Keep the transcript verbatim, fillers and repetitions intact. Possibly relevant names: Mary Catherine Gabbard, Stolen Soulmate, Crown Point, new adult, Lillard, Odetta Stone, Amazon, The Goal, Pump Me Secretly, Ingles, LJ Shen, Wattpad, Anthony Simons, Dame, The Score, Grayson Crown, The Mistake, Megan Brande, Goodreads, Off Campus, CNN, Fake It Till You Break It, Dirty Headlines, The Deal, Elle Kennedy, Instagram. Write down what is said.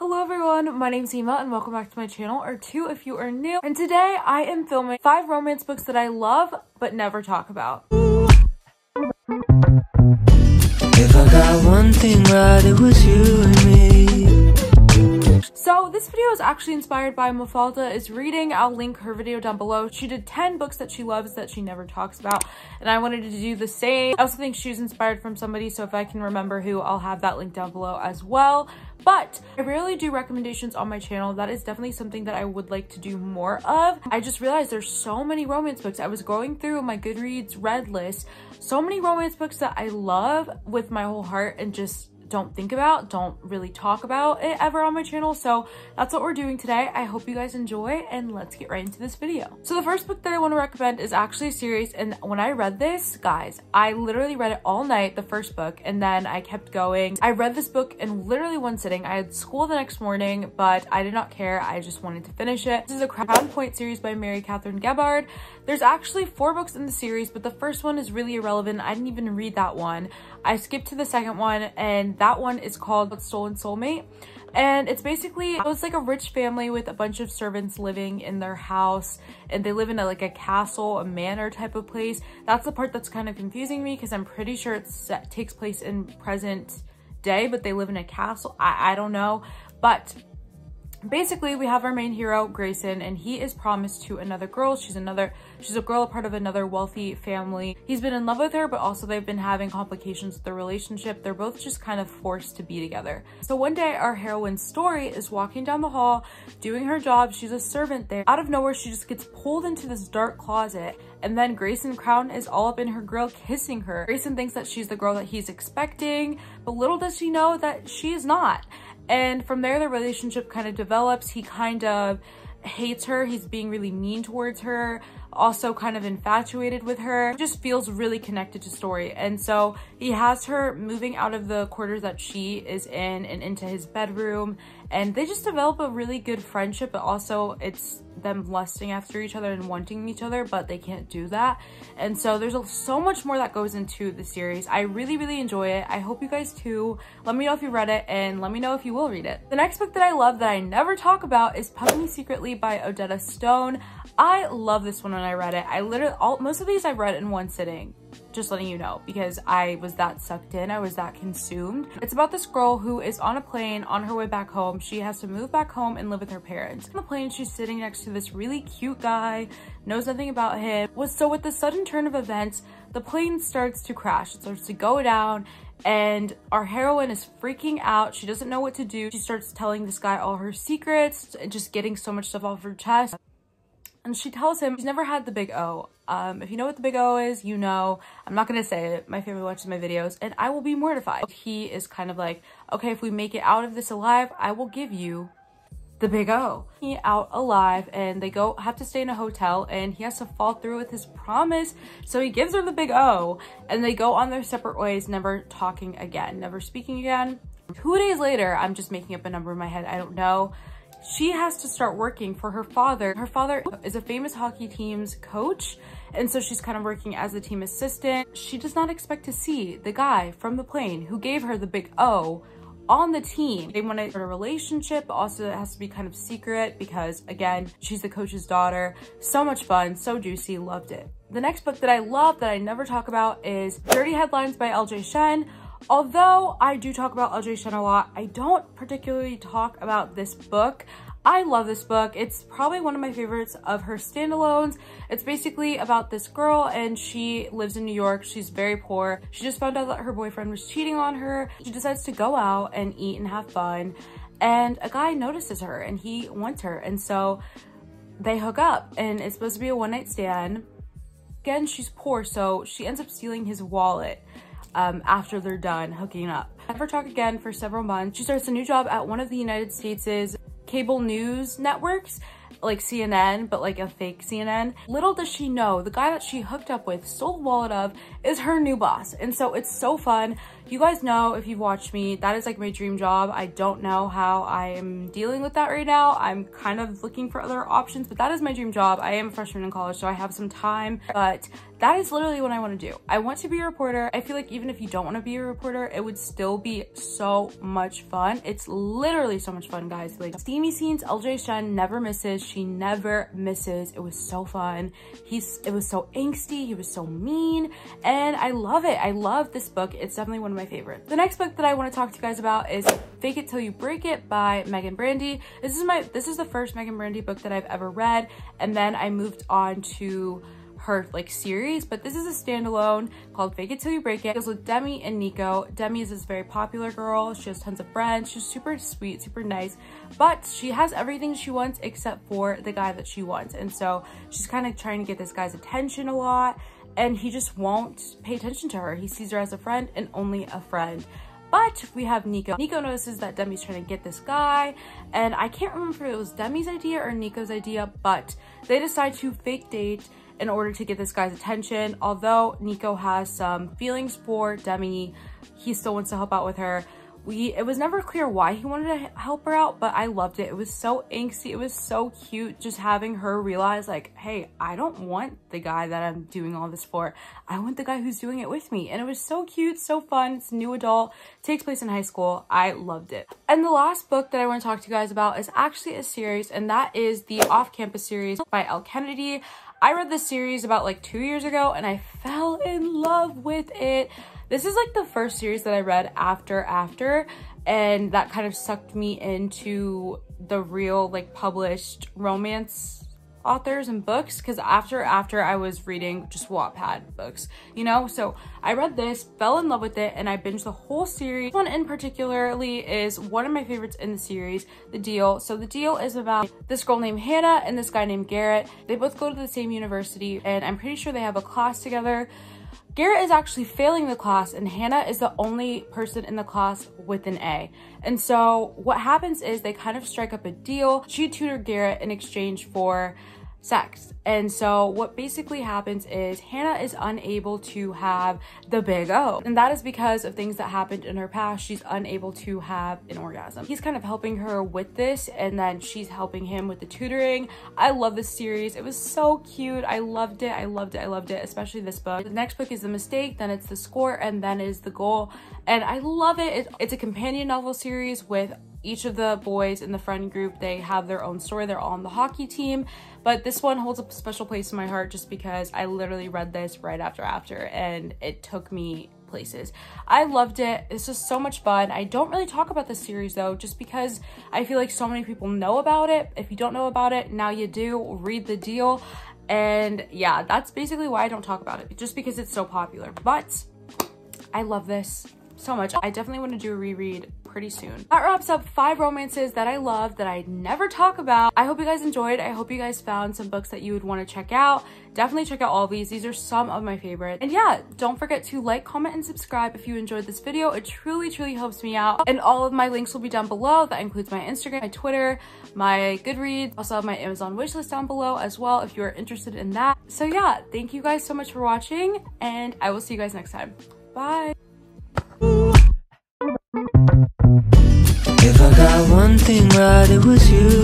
Hello everyone, my name's Emma and welcome back to my channel, or two if you are new. And today I am filming five romance books that I love but never talk about. If I got one thing right, it was you and me. So this video is actually inspired by Mafalda Is Reading. I'll link her video down below. She did ten books that she loves that she never talks about, and I wanted to do the same. I also think she was inspired from somebody, so if I can remember who, I'll have that link down below as well. But I rarely do recommendations on my channel. That is definitely something that I would like to do more of. I just realized there's so many romance books. I was going through my Goodreads read list, so many romance books that I love with my whole heart and just don't think about, don't really talk about it ever on my channel. So that's what we're doing today. I hope you guys enjoy, and let's get right into this video. So the first book that I want to recommend is actually a series, and when I read this, guys, I literally read it all night, the first book, and then I kept going. I read this book in literally one sitting. I had school the next morning, but I did not care. I just wanted to finish it. This is the Crown Point series by Mary Catherine Gabbard. There's actually four books in the series, but the first one is really irrelevant. I didn't even read that one. I skipped to the second one, and that one is called Stolen Soulmate, and it's basically it was like a rich family with a bunch of servants living in their house, and they live in a, like a castle, a manor type of place. That's the part that's kind of confusing me, because I'm pretty sure it's, it takes place in present day, but they live in a castle. I, I don't know, but basically we have our main hero Grayson, and he is promised to another girl. She's another she's a girl, a part of another wealthy family. He's been in love with her, but also they've been having complications with their relationship. They're both just kind of forced to be together. So one day our heroine's story is walking down the hall doing her job. She's a servant there. Out of nowhere, she just gets pulled into this dark closet, and then Grayson Crown is all up in her grill kissing her. Grayson thinks that she's the girl that he's expecting, but little does she know that she is not. And from there, the relationship kind of develops. He kind of hates her. He's being really mean towards her, also kind of infatuated with her. He just feels really connected to Story. And so he has her moving out of the quarters that she is in and into his bedroom. And they just develop a really good friendship, but also it's them lusting after each other and wanting each other, but they can't do that. And so there's so much more that goes into the series. I really, really enjoy it. I hope you guys too. Let me know if you read it, and let me know if you will read it. The next book that I love that I never talk about is Pump Me Secretly by Odetta Stone. I love this one when I read it. I literally, all, most of these I've read in one sitting. Just letting you know, because I was that sucked in, I was that consumed. It's about this girl who is on a plane on her way back home. She has to move back home and live with her parents. On the plane, she's sitting next to this really cute guy, knows nothing about him. So with the sudden turn of events, the plane starts to crash. It starts to go down, and our heroine is freaking out. She doesn't know what to do. She starts telling this guy all her secrets, just getting so much stuff off her chest. And she tells him she's never had the big O. Um, if you know what the big O is, you know. I'm not gonna say it. My family watches my videos, and I will be mortified. He is kind of like, okay, if we make it out of this alive, I will give you the big O. He out alive, and they go have to stay in a hotel, and he has to fall through with his promise. So he gives her the big O, and they go on their separate ways, never talking again, never speaking again. Two days later, I'm just making up a number in my head, I don't know. She has to start working for her father. Her father is a famous hockey team's coach, and so she's kind of working as a team assistant. She does not expect to see the guy from the plane who gave her the big O on the team. They want to start a relationship, but also it has to be kind of secret because, again, she's the coach's daughter. So much fun, so juicy, loved it. The next book that I love that I never talk about is Dirty Headlines by L J Shen. Although I do talk about L J Shen a lot, I don't particularly talk about this book. I love this book. It's probably one of my favorites of her standalones. It's basically about this girl, and she lives in New York. She's very poor. She just found out that her boyfriend was cheating on her. She decides to go out and eat and have fun, and a guy notices her, and he wants her, and so they hook up, and it's supposed to be a one-night stand. Again, she's poor, so she ends up stealing his wallet. Um, after they're done hooking up. Never talk again for several months. She starts a new job at one of the United States' cable news networks, like C N N, but like a fake C N N. Little does she know, the guy that she hooked up with, stole the wallet of, is her new boss. And so it's so fun. You guys know, if you've watched me, that is like my dream job. I don't know how I am dealing with that right now. I'm kind of looking for other options, but that is my dream job. I am a freshman in college, so I have some time, but that is literally what I want to do. I want to be a reporter. I feel like even if you don't want to be a reporter, it would still be so much fun. It's literally so much fun, guys. Like, Steamy Scenes, L J Shen never misses. She never misses. It was so fun. He's, it was so angsty. He was so mean. And I love it. I love this book. It's definitely one of my favorites. The next book that I want to talk to you guys about is Fake It Till You Break It by Megan Brande. This is my, this is the first Megan Brande book that I've ever read. And then I moved on to her like series, but this is a standalone called Fake It Till You Break It. It goes with Demi and Nico. Demi is this very popular girl. She has tons of friends. She's super sweet, super nice, but she has everything she wants except for the guy that she wants. And so she's kind of trying to get this guy's attention a lot, and he just won't pay attention to her. He sees her as a friend and only a friend. But we have Nico. Nico notices that Demi's trying to get this guy, and I can't remember if it was Demi's idea or Nico's idea, but they decide to fake date in order to get this guy's attention. Although Nico has some feelings for Demi, he still wants to help out with her. We, it was never clear why he wanted to help her out, but I loved it. It was so angsty. It was so cute just having her realize like, hey, I don't want the guy that I'm doing all this for. I want the guy who's doing it with me. And it was so cute, so fun. It's new adult. It takes place in high school. I loved it. And the last book that I want to talk to you guys about is actually a series, and that is the Off Campus series by Elle Kennedy. I read this series about like two years ago and I fell in love with it. This is like the first series that I read after after, and that kind of sucked me into the real like published romance authors and books, because after after I was reading just Wattpad books, you know? So I read this, fell in love with it, and I binged the whole series. This one in particularly is one of my favorites in the series, The Deal. So The Deal is about this girl named Hannah and this guy named Garrett. They both go to the same university, and I'm pretty sure they have a class together. Garrett is actually failing the class, and Hannah is the only person in the class with an A. And so what happens is they kind of strike up a deal. She tutored Garrett in exchange for sex. And so what basically happens is Hannah is unable to have the big O, and that is because of things that happened in her past. She's unable to have an orgasm. He's kind of helping her with this, and then she's helping him with the tutoring. I love this series. It was so cute. I loved it. I loved it. I loved it, especially this book. The next book is The Mistake, then it's The Score, and then is The Goal. And I love it. It's a companion novel series with each of the boys in the friend group. They have their own story. They're all on the hockey team, but this one holds a special place in my heart just because I literally read this right after after, and it took me places. I loved it. It's just so much fun. I don't really talk about this series though, just because I feel like so many people know about it. If you don't know about it, now you do. Read The Deal. And yeah, that's basically why I don't talk about it, just because it's so popular. But I love this so much. I definitely want to do a reread pretty soon. That wraps up five romances that I love that I never talk about. I hope you guys enjoyed. I hope you guys found some books that you would want to check out. Definitely check out all these. These are some of my favorites. And yeah, don't forget to like, comment, and subscribe if you enjoyed this video. It truly, truly helps me out. And all of my links will be down below. That includes my Instagram, my Twitter, my Goodreads. Also have my Amazon wishlist down below as well if you are interested in that. So yeah, thank you guys so much for watching, and I will see you guys next time. Bye. If I got one thing right, it was you.